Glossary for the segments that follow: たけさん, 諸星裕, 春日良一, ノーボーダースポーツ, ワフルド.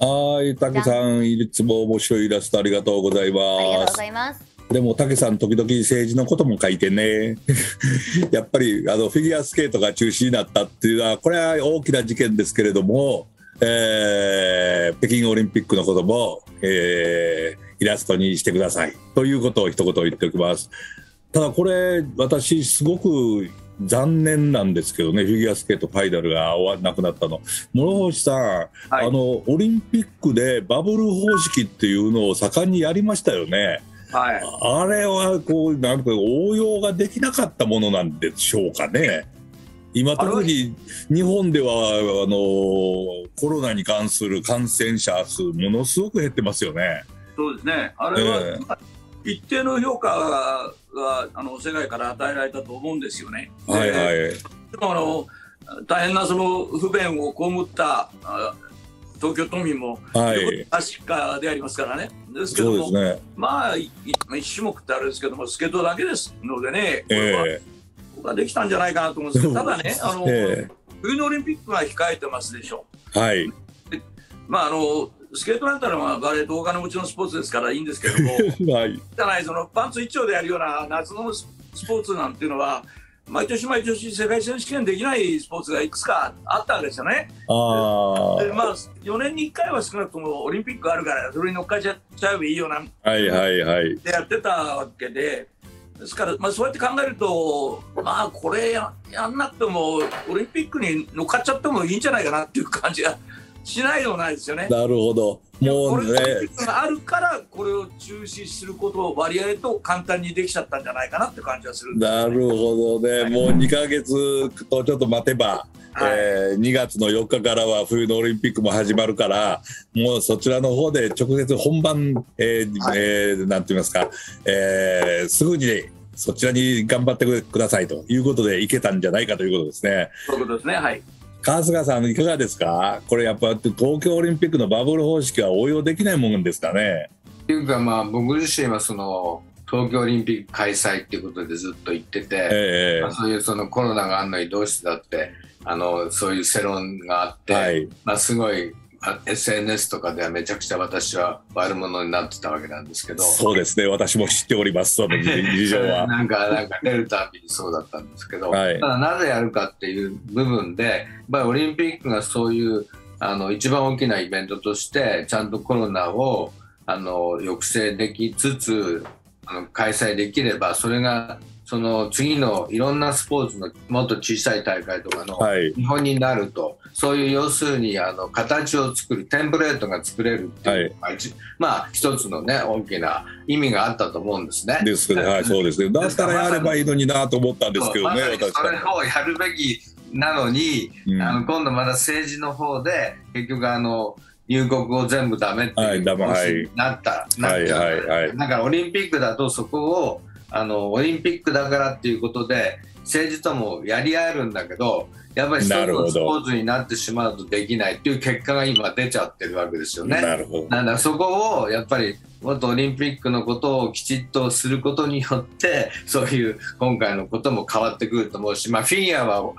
はい、たけさん、いつも面白いイラストありがとうございます。ありがとうございます。でもたけさん、時々政治のことも書いてねやっぱりフィギュアスケートが中止になったっていうのは、これは大きな事件ですけれども、北京オリンピックのことも、イラストにしてくださいということを一言言っておきます。ただこれ、私すごく残念なんですけどね、フィギュアスケートファイナルがなくなったの。諸星さん、はい、オリンピックでバブル方式っていうのを盛んにやりましたよね。はい、あれはこうなんか応用ができなかったものなんでしょうかね。今特に日本ではコロナに関する感染者数ものすごく減ってますよね。そうですね。あれは、一定の評価が世界から与えられたと思うんですよね。はいはい。でも大変な不便を被った東京都民も確かでありますからね。ですけども、ね、まあ一種目ってあれですけども、スケートだけですのでね、これは、僕はできたんじゃないかなと思うんですけど、ただね、冬のオリンピックが控えてますでしょ。はい。まあスケートなんてのはバレーとお金持ちのスポーツですからいいんですけども、はい、じゃないパンツ一丁でやるような夏のスポーツなんていうのは、毎年毎年世界選手権できないスポーツがいくつかあったわけですよね。で、まあ、4年に1回は少なくともオリンピックあるからそれに乗っかっちゃえばいいよなってやってたわけで、ですから、まあ、そうやって考えると、まあ、これやんなくてもオリンピックに乗っかっちゃってもいいんじゃないかなっていう感じがしないでもないですよね。なるほど。もうね、あるからこれを中止することを割合と簡単にできちゃったんじゃないかなって感じがするんですよね。なるほどね、はい、もう2ヶ月とちょっと待てば、はい、2月の4日からは冬のオリンピックも始まるから、もうそちらの方で直接本番、はい、なんて言いますか、すぐにそちらに頑張ってくださいということでいけたんじゃないかということですね。そういうことですね。はい。春日さん、いかがですか。これやっぱ東京オリンピックのバブル方式は応用できないもんですかね。っていうか、まあ、僕自身は東京オリンピック開催っていうことでずっと言ってて、まあ、そういうコロナがあんのにどうしてだってそういう世論があって、はい、まあ、すごい SNS とかではめちゃくちゃ私は悪者になってたわけなんですけど。そうですね、私も知っております、その事情はなんか出るたびにそうだったんですけど、はい、ただなぜやるかっていう部分で、まあ、オリンピックがそういう一番大きなイベントとしてちゃんとコロナを抑制できつつ開催できれば、それが次のいろんなスポーツのもっと小さい大会とかの見本になると、はい、そういう要するに形を作るテンプレートが作れるっていうのが、はい、まあ一つのね大きな意味があったと思うんですね。ですね、はい、そうですね。だったらやればいいのになと思ったんですけどね。それをやるべきなのに、うん、今度また政治の方で結局入国を全部ダメっていう話になった。だからオリンピックだとそこをオリンピックだからっていうことで政治ともやり合えるんだけど、やっぱり一つのスポーツになってしまうとできないっていう結果が今出ちゃってるわけですよね。なるほど。なんだ、そこをやっぱりもっとオリンピックのことをきちっとすることによってそういう今回のことも変わってくると思うし、まあ、フィギュアは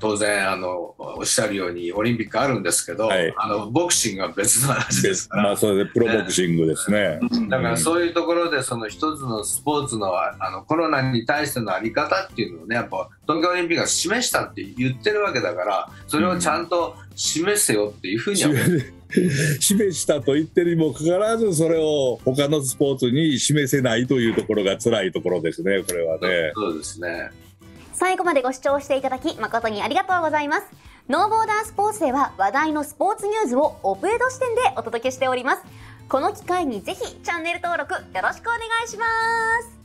当然おっしゃるようにオリンピックあるんですけど、はい、ボクシングは別の話ですから、まあ、それでプロボクシングですね。だからそういうところで一つのスポーツの、コロナに対しての在り方っていうのをね、やっぱ東京オリンピックが示したって言ってるわけだから、それをちゃんと示せよっていうふうには思う、示したと言ってるにもかかわらず、それを他のスポーツに示せないというところが辛いところですね、これはね。そうですね。最後までご視聴していただき誠にありがとうございます。ノーボーダースポーツでは話題のスポーツニュースをオブエド視点でお届けしております。この機会にぜひチャンネル登録よろしくお願いします。